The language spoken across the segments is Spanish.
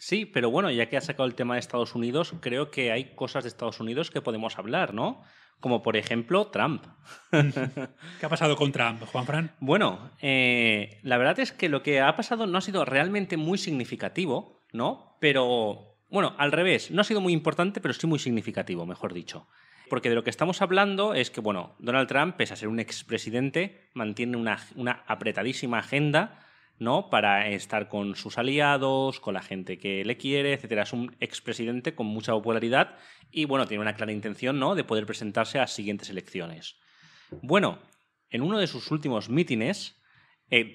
Sí, pero bueno, ya que has sacado el tema de Estados Unidos, creo que hay cosas de Estados Unidos que podemos hablar, ¿no? Como, por ejemplo, Trump. ¿Qué ha pasado con Trump, Juan Fran? Bueno, la verdad es que lo que ha pasado no ha sido realmente muy significativo, ¿no? Pero, bueno, al revés, no ha sido muy importante, pero sí muy significativo, mejor dicho. Porque de lo que estamos hablando es que, bueno, Donald Trump, pese a ser un expresidente, mantiene una apretadísima agenda, ¿no? Para estar con sus aliados, con la gente que le quiere, etcétera. Es un expresidente con mucha popularidad y, bueno, tiene una clara intención, ¿no?, de poder presentarse a las siguientes elecciones. Bueno, en uno de sus últimos mítines,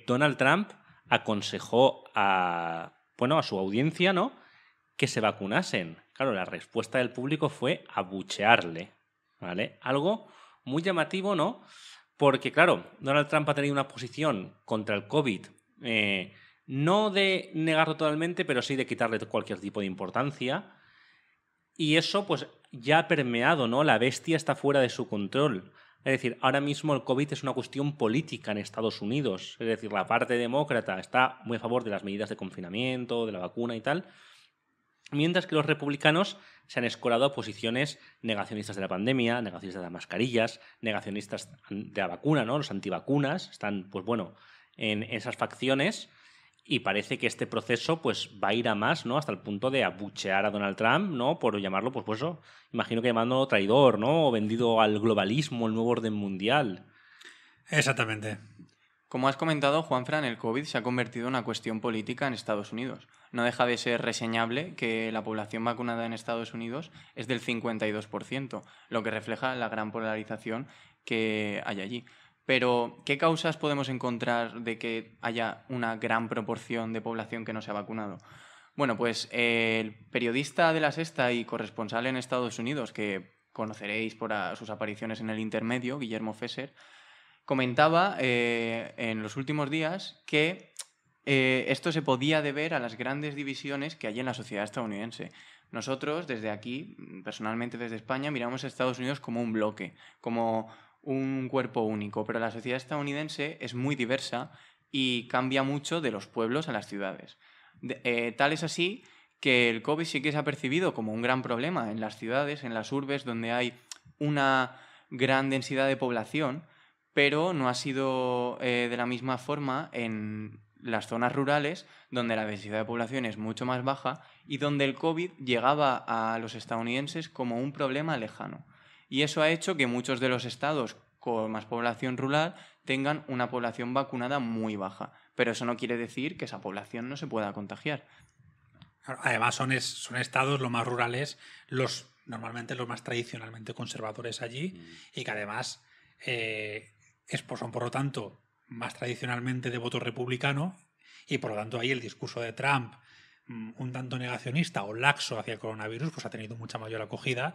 Donald Trump aconsejó a su audiencia, ¿no?, que se vacunasen. Claro, la respuesta del público fue abuchearle, ¿vale? Algo muy llamativo, ¿no? Porque, claro, Donald Trump ha tenido una posición contra el COVID, no de negarlo totalmente, pero sí de quitarle cualquier tipo de importancia. Y eso, pues, ya ha permeado, ¿no? La bestia está fuera de su control. Es decir, ahora mismo el COVID es una cuestión política en Estados Unidos. Es decir, la parte demócrata está muy a favor de las medidas de confinamiento, de la vacuna y tal, mientras que los republicanos se han escorado a posiciones negacionistas de la pandemia, negacionistas de las mascarillas, negacionistas de la vacuna, ¿no? Los antivacunas están, pues bueno, en esas facciones, y parece que este proceso pues va a ir a más, ¿no? Hasta el punto de abuchear a Donald Trump, ¿no? Por llamarlo, pues por eso, imagino que llamándolo traidor, ¿no? O vendido al globalismo, el nuevo orden mundial. Exactamente. Como has comentado, Juanfran, el COVID se ha convertido en una cuestión política en Estados Unidos. No deja de ser reseñable que la población vacunada en Estados Unidos es del 52%, lo que refleja la gran polarización que hay allí. Pero, ¿qué causas podemos encontrar de que haya una gran proporción de población que no se ha vacunado? Bueno, pues el periodista de La Sexta y corresponsal en Estados Unidos, que conoceréis por sus apariciones en el intermedio, Guillermo Fesser, comentaba en los últimos días que esto se podía deber a las grandes divisiones que hay en la sociedad estadounidense. Nosotros, desde aquí, personalmente desde España, miramos a Estados Unidos como un bloque, como un cuerpo único, pero la sociedad estadounidense es muy diversa y cambia mucho de los pueblos a las ciudades. Tal es así que el COVID sí que se ha percibido como un gran problema en las ciudades, en las urbes, donde hay una gran densidad de población, pero no ha sido de la misma forma en las zonas rurales, donde la densidad de población es mucho más baja y donde el COVID llegaba a los estadounidenses como un problema lejano. Y eso ha hecho que muchos de los estados con más población rural tengan una población vacunada muy baja. Pero eso no quiere decir que esa población no se pueda contagiar. Además, son estados los más rurales, normalmente los más tradicionalmente conservadores allí, y que además son, por lo tanto, más tradicionalmente de voto republicano, y por lo tanto ahí el discurso de Trump, un tanto negacionista o laxo hacia el coronavirus, pues ha tenido mucha mayor acogida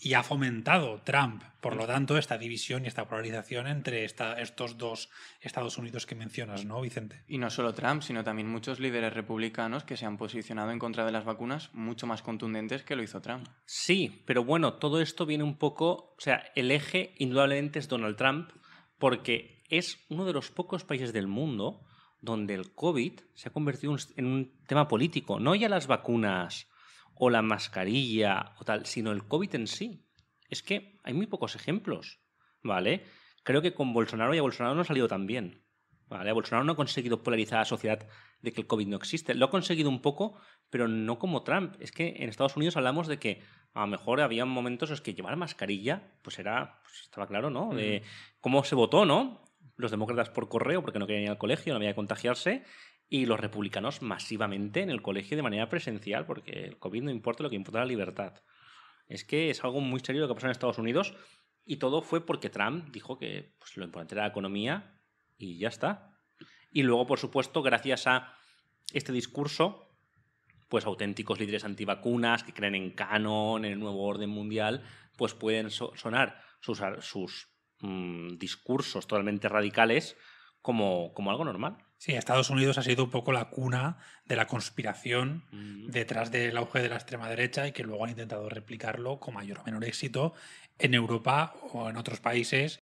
y ha fomentado Trump, por lo tanto, esta división y esta polarización entre estos dos Estados Unidos que mencionas, ¿no, Vicente? Y no solo Trump, sino también muchos líderes republicanos que se han posicionado en contra de las vacunas mucho más contundentes que lo hizo Trump. Sí, pero bueno, todo esto viene un poco, o sea, el eje indudablemente es Donald Trump, porque es uno de los pocos países del mundo donde el COVID se ha convertido en un tema político. No ya las vacunas o la mascarilla o tal, sino el COVID en sí. Es que hay muy pocos ejemplos, ¿vale? Creo que con Bolsonaro, y a Bolsonaro no ha salido tan bien, ¿vale? A Bolsonaro no ha conseguido polarizar a la sociedad de que el COVID no existe. Lo ha conseguido un poco, pero no como Trump. Es que en Estados Unidos hablamos de que a lo mejor había momentos en los que llevar mascarilla, estaba claro, ¿no? De cómo se votó, ¿no? Los demócratas por correo, porque no querían ir al colegio, no había que contagiarse, y los republicanos masivamente en el colegio de manera presencial, porque el COVID no importa, lo que importa es la libertad. Es que es algo muy serio lo que pasó en Estados Unidos, y todo fue porque Trump dijo que pues, lo importante era la economía, y ya está. Y luego, por supuesto, gracias a este discurso, pues auténticos líderes antivacunas que creen en canon, en el nuevo orden mundial, pues pueden sonar sus discursos totalmente radicales como algo normal. Sí, Estados Unidos ha sido un poco la cuna de la conspiración detrás del auge de la extrema derecha y que luego han intentado replicarlo con mayor o menor éxito en Europa o en otros países